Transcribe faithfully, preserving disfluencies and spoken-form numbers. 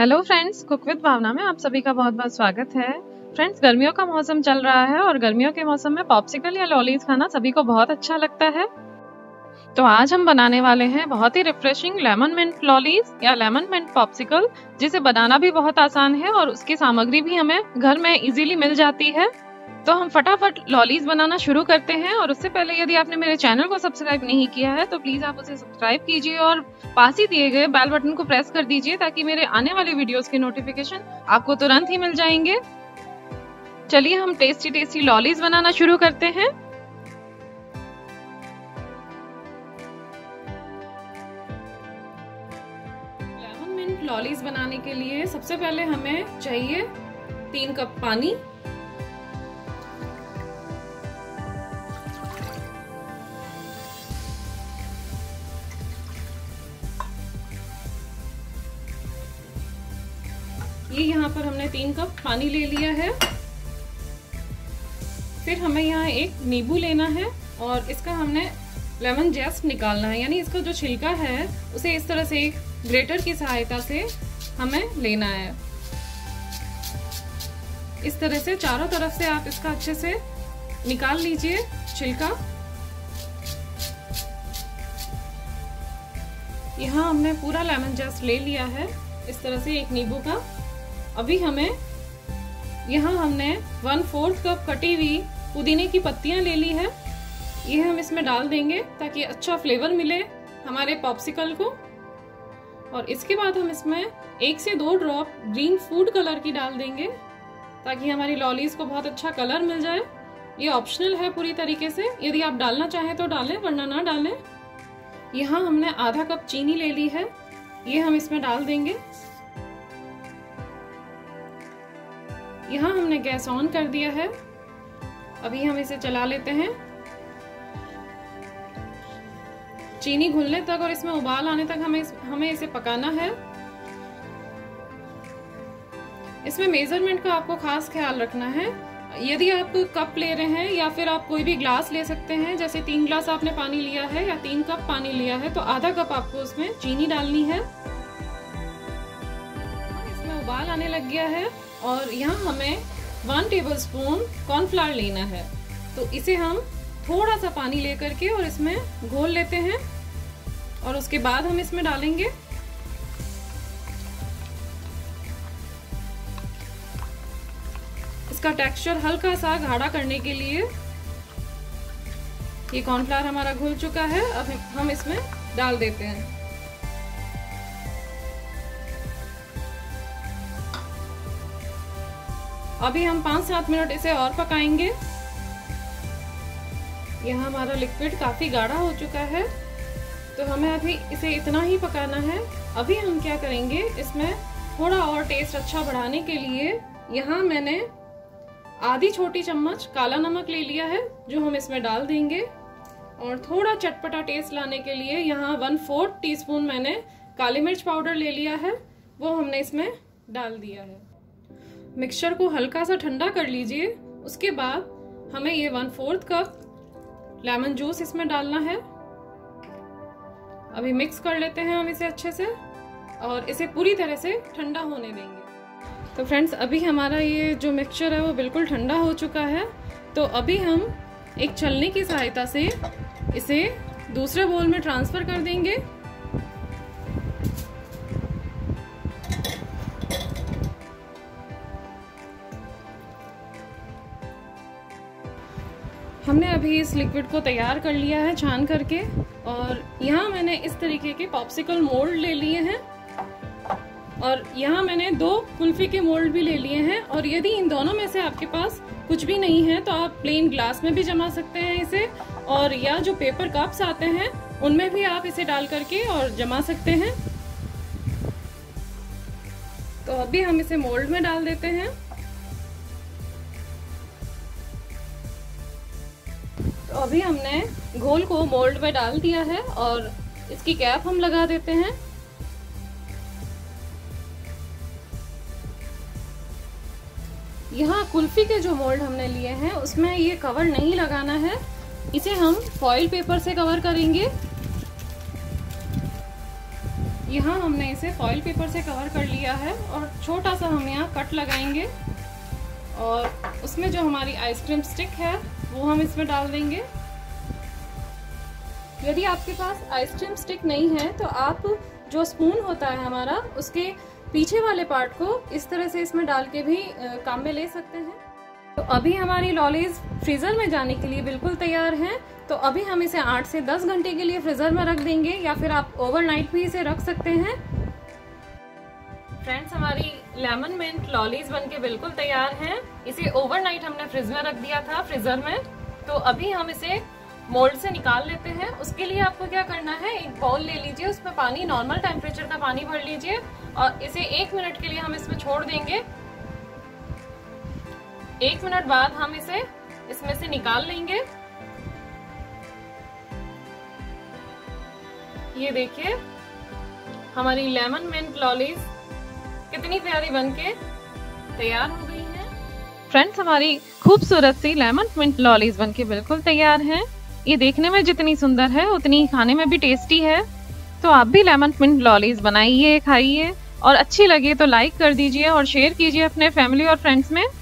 Hello friends, cook with Bhavna में आप सभी का बहुत बहुत स्वागत है। फ्रेंड्स, गर्मियों का मौसम चल रहा है और गर्मियों के मौसम में पॉप्सिकल या लॉलीज खाना सभी को बहुत अच्छा लगता है। तो आज हम बनाने वाले हैं बहुत ही रिफ्रेशिंग लेमन मिंट लॉलीज या लेमन मिंट पॉप्सिकल, जिसे बनाना भी बहुत आसान है और उसकी सामग्री भी हमें घर में इजीली मिल जाती है। तो हम फटाफट लॉलीज बनाना शुरू करते हैं। और उससे पहले यदि आपने मेरे चैनल को सब्सक्राइब नहीं किया है तो प्लीज़ आप उसे सब्सक्राइब कीजिए और पास ही दिए गए बेल बटन को प्रेस कर दीजिए ताकि मेरे आने वाले वीडियोस के नोटिफिकेशन आपको तुरंत ही मिल जाएंगे। चलिए हम टेस्टी टेस्टी लॉलीज बनाना शुरू करते हैं। लेमन मिंट लॉलीज बनाने के लिए सबसे पहले हमें चाहिए तीन कप पानी, ये यहाँ पर हमने तीन कप पानी ले लिया है। फिर हमें यहाँ एक नींबू लेना है और इसका हमने लेमन जेस्ट निकालना है, यानी इसका जो छिलका है उसे इस तरह से एक ग्रेटर की सहायता से हमें लेना है। इस तरह से चारों तरफ से आप इसका अच्छे से निकाल लीजिए छिलका। यहाँ हमने पूरा लेमन जेस्ट ले लिया है इस तरह से एक नींबू का। अभी हमें यहाँ हमने वन फोर्थ कप कटी हुई पुदीने की पत्तियाँ ले ली है, ये हम इसमें डाल देंगे ताकि अच्छा फ्लेवर मिले हमारे पॉप्सिकल को। और इसके बाद हम इसमें एक से दो ड्रॉप ग्रीन फूड कलर की डाल देंगे ताकि हमारी लॉलीज को बहुत अच्छा कलर मिल जाए। ये ऑप्शनल है पूरी तरीके से, यदि आप डालना चाहें तो डालें वरना ना डालें। यहाँ हमने आधा कप चीनी ले ली है, ये हम इसमें डाल देंगे। यहाँ हमने गैस ऑन कर दिया है, अभी हम इसे चला लेते हैं। चीनी घुलने तक और इसमें उबाल आने तक हमें हमें इसे पकाना है। इसमें मेजरमेंट का आपको खास ख्याल रखना है। यदि आप कप ले रहे हैं या फिर आप कोई भी ग्लास ले सकते हैं, जैसे तीन ग्लास आपने पानी लिया है या तीन कप पानी लिया है तो आधा कप आपको उसमें चीनी डालनी है। इसमें उबाल आने लग गया है और यहाँ हमें वन टेबलस्पून कॉर्नफ्लावर लेना है, तो इसे हम थोड़ा सा पानी लेकर के और इसमें घोल लेते हैं और उसके बाद हम इसमें डालेंगे। इसका टेक्सचर हल्का सा गाढ़ा करने के लिए ये कॉर्नफ्लावर हमारा घुल चुका है, अब हम इसमें डाल देते हैं। अभी हम पाँच सात मिनट इसे और पकाएंगे। यहाँ हमारा लिक्विड काफ़ी गाढ़ा हो चुका है तो हमें अभी इसे इतना ही पकाना है। अभी हम क्या करेंगे, इसमें थोड़ा और टेस्ट अच्छा बढ़ाने के लिए यहाँ मैंने आधी छोटी चम्मच काला नमक ले लिया है जो हम इसमें डाल देंगे। और थोड़ा चटपटा टेस्ट लाने के लिए यहाँ वन फोर्थ टी स्पून मैंने काली मिर्च पाउडर ले लिया है, वो हमने इसमें डाल दिया है। मिक्सचर को हल्का सा ठंडा कर लीजिए, उसके बाद हमें ये one fourth cup lemon juice इसमें डालना है। अभी मिक्स कर लेते हैं हम इसे अच्छे से और इसे पूरी तरह से ठंडा होने देंगे। तो फ्रेंड्स, अभी हमारा ये जो मिक्सचर है वो बिल्कुल ठंडा हो चुका है, तो अभी हम एक छलनी की सहायता से इसे दूसरे बोल में ट्रांसफ़र कर देंगे। हमने अभी इस लिक्विड को तैयार कर लिया है छान करके, और यहाँ मैंने इस तरीके के पॉप्सिकल मोल्ड ले लिए हैं और यहाँ मैंने दो कुल्फी के मोल्ड भी ले लिए हैं। और यदि इन दोनों में से आपके पास कुछ भी नहीं है तो आप प्लेन ग्लास में भी जमा सकते हैं इसे, और या जो पेपर कप्स आते हैं उनमें भी आप इसे डाल करके और जमा सकते हैं। तो अभी हम इसे मोल्ड में डाल देते हैं। तो अभी हमने घोल को मोल्ड में डाल दिया है और इसकी कैप हम लगा देते हैं। यहाँ कुल्फी के जो मोल्ड हमने लिए हैं उसमें ये कवर नहीं लगाना है, इसे हम फॉइल पेपर से कवर करेंगे। यहाँ हमने इसे फॉइल पेपर से कवर कर लिया है और छोटा सा हम यहाँ कट लगाएंगे और उसमें जो हमारी आइसक्रीम स्टिक है वो हम इसमें डाल देंगे। यदि आपके पास आइसक्रीम स्टिक नहीं है तो आप जो स्पून होता है हमारा उसके पीछे वाले पार्ट को इस तरह से इसमें डाल के भी काम में ले सकते हैं। तो अभी हमारी लॉलीज फ्रीज़र में जाने के लिए बिल्कुल तैयार हैं। तो अभी हम इसे आठ से दस घंटे के लिए फ्रीज़र में रख देंगे या फिर आप ओवरनाइट भी इसे रख सकते हैं। फ्रेंड्स, हमारी लेमन मिंट लॉलीज बनके बिल्कुल तैयार हैं। इसे ओवरनाइट हमने फ्रिज में रख दिया था फ्रीज़र में। तो अभी हम इसे मोल्ड से निकाल लेते हैं। उसके लिए आपको क्या करना है, एक बाउल ले लीजिए, उसमें पानी नॉर्मल टेम्परेचर का पानी भर लीजिए और इसे एक मिनट के लिए हम इसमें छोड़ देंगे। एक मिनट बाद हम इसे इसमें से निकाल लेंगे। ये देखिए हमारी लेमन मिंट लॉलीज कितनी प्यारी बनके तैयार हो गई है। फ्रेंड्स, हमारी खूबसूरत सी लेमन मिंट लॉलीज बनके बिल्कुल तैयार हैं। ये देखने में जितनी सुंदर है उतनी खाने में भी टेस्टी है। तो आप भी लेमन मिंट लॉलीज बनाइए, खाइए और अच्छी लगे तो लाइक कर दीजिए और शेयर कीजिए अपने फैमिली और फ्रेंड्स में।